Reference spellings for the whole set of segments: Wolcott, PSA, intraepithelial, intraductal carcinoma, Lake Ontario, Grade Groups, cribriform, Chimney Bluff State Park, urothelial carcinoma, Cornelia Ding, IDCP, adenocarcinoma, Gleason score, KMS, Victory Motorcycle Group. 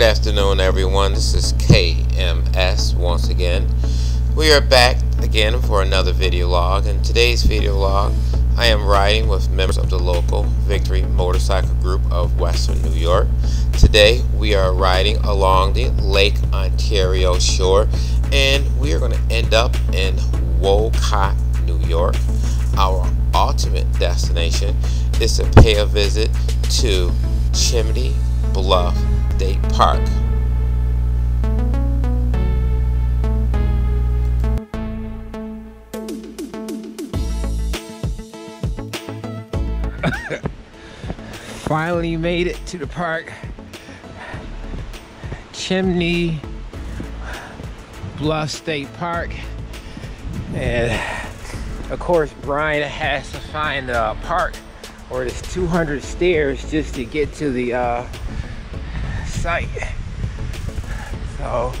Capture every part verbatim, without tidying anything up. Good afternoon, everyone. This is K M S once again. We are back again for another video log. In today's video log, I am riding with members of the local Victory Motorcycle Group of Western New York. Today, we are riding along the Lake Ontario shore, and we are going to end up in Wolcott, New York. Our ultimate destination is to pay a visit to Chimney Bluffs State Park. Finally made it to the park. Chimney Bluffs State Park. And of course, Brian has to find a park, or there's two hundred stairs just to get to the uh, site. So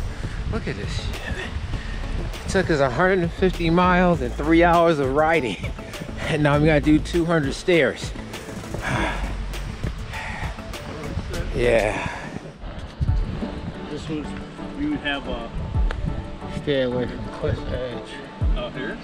look at this shit. It took us one hundred fifty miles and three hours of riding, and now I'm gonna do two hundred stairs. Yeah, this was, we would have a stay away from the cliff edge out here.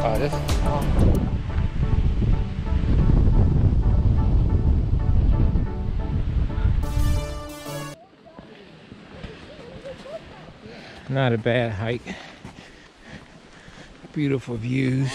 Oh, this is awesome. Not a bad hike. Beautiful views.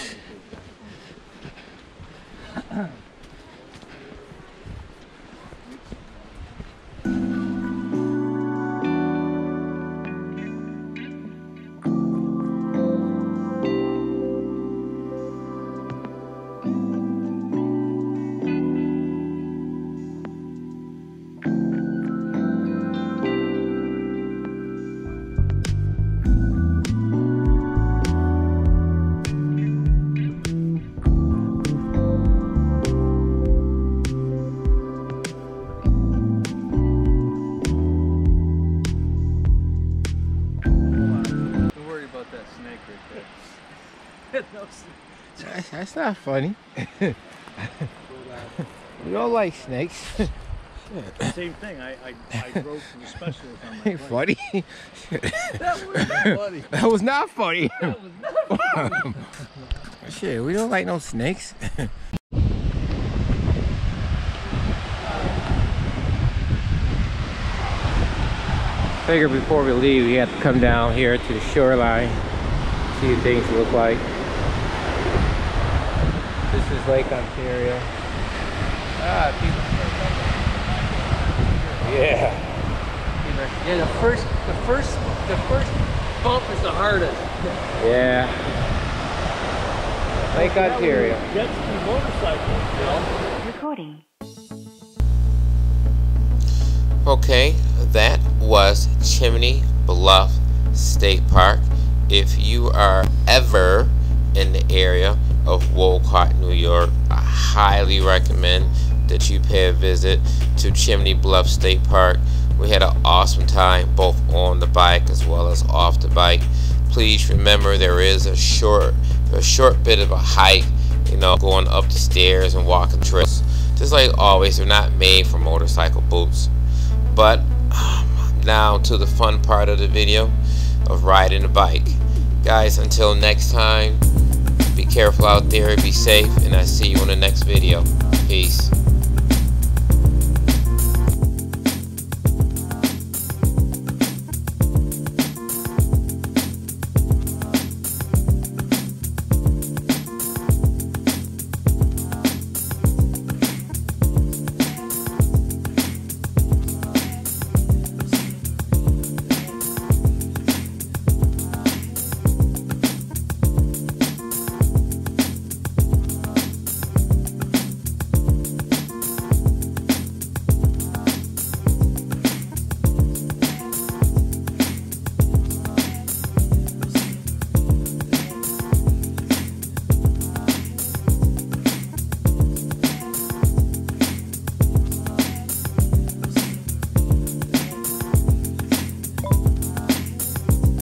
That's, that's not funny. We don't like snakes. Same thing. I, I, I drove to the special on my funny. That was not funny. That was not funny. That was not funny. Shit, we don't like no snakes. Figure before we leave, we have to come down here to the shoreline, see what things look like. This is Lake Ontario. Ah, people. Yeah. Yeah, the first, the first, the first bump is the hardest. Yeah. Lake Ontario. Jet ski motorcycle. Recording. Okay, that was Chimney Bluffs State Park. If you are ever in the area of Wolcott, New York, I highly recommend that you pay a visit to Chimney Bluffs State Park. We had an awesome time both on the bike as well as off the bike. Please remember there is a short a short bit of a hike, you know, going up the stairs and walking trails. Just like always, they're not made for motorcycle boots. But um, now to the fun part of the video of riding the bike. Guys, until next time, be careful out there, be safe, and I see you in the next video. Peace.